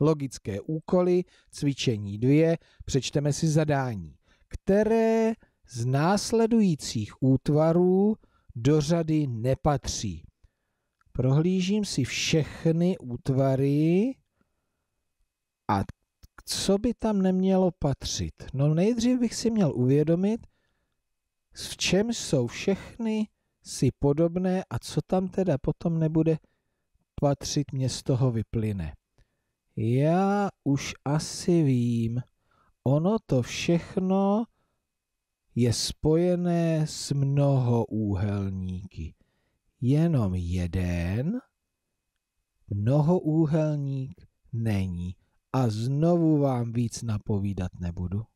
logické úkoly, cvičení 2, přečteme si zadání. Které z následujících útvarů do řady nepatří? Prohlížím si všechny útvary a co by tam nemělo patřit? No nejdřív bych si měl uvědomit, v čem jsou všechny si podobné a co tam teda potom nebude patřit, mě z toho vyplyne. Já už asi vím, ono to všechno je spojené s mnohoúhelníky. Jenom jeden mnohoúhelník není. A znovu vám víc napovídat nebudu.